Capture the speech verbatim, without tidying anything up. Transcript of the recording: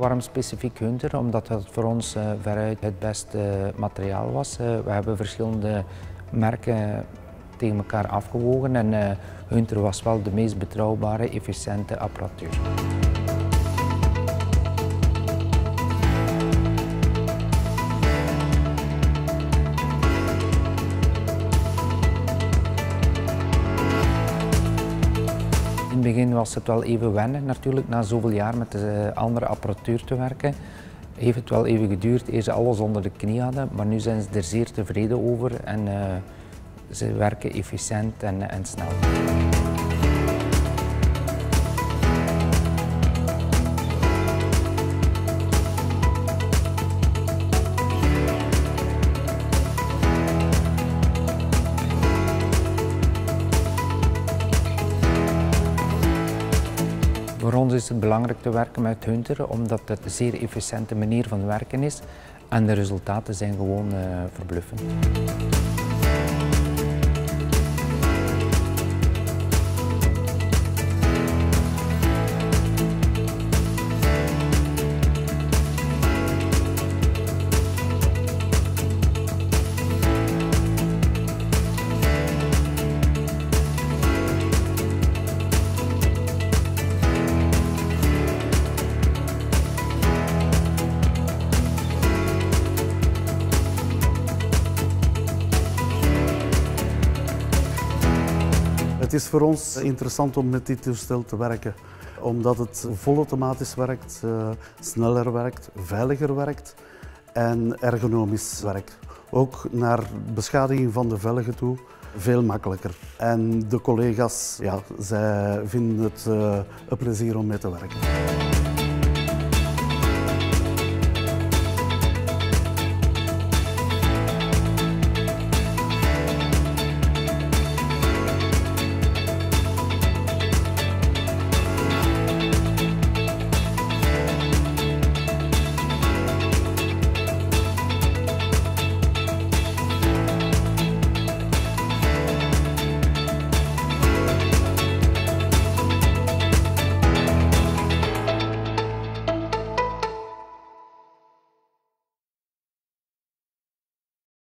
Waarom specifiek Hunter? Omdat het voor ons uh, veruit het beste materiaal was. Uh, we hebben verschillende merken tegen elkaar afgewogen en uh, Hunter was wel de meest betrouwbare, efficiënte apparatuur. In het begin was het wel even wennen natuurlijk, na zoveel jaar met de andere apparatuur te werken. Heeft het wel even geduurd eer ze alles onder de knie hadden, maar nu zijn ze er zeer tevreden over en uh, ze werken efficiënt en, en snel. Voor ons is het belangrijk te werken met Hunter, omdat het een zeer efficiënte manier van werken is en de resultaten zijn gewoon uh, verbluffend. Het is voor ons interessant om met dit toestel te werken, omdat het volautomatisch werkt, sneller werkt, veiliger werkt en ergonomisch werkt. Ook naar beschadiging van de velgen toe veel makkelijker. En de collega's, ja, zij vinden het een plezier om mee te werken.